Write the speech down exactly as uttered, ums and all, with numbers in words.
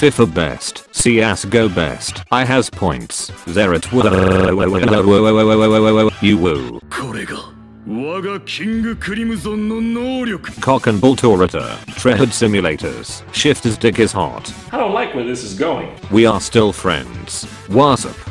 FIFA best. C S G O best. I has points. They're at woo. You woo. Cock and bull torita. Tread simulators. Shifter's dick is hot. I don't like where this is going. We are still friends. What's up?